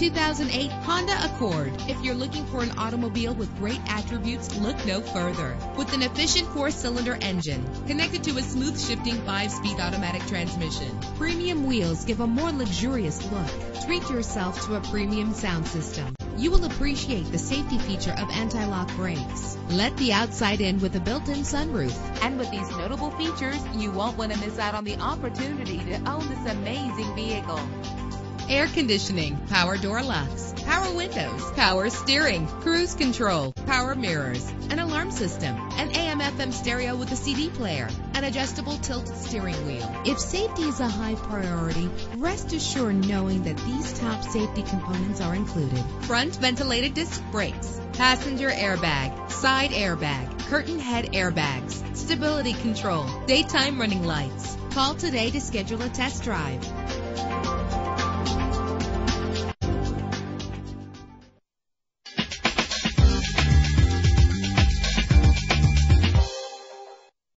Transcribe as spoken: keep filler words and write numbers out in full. two thousand eight Honda Accord. If you're looking for an automobile with great attributes, look no further. With an efficient four-cylinder engine connected to a smooth shifting five-speed automatic transmission, premium wheels give a more luxurious look. Treat yourself to a premium sound system. You will appreciate the safety feature of anti-lock brakes. Let the outside in with a built-in sunroof. And with these notable features, you won't want to miss out on the opportunity to own this amazing vehicle. Air conditioning, power door locks, power windows, power steering, cruise control, power mirrors, an alarm system, an A M F M stereo with a C D player, an adjustable tilt steering wheel. If safety is a high priority, rest assured knowing that these top safety components are included. Front ventilated disc brakes, passenger airbag, side airbag, curtain head airbags, stability control, daytime running lights. Call today to schedule a test drive.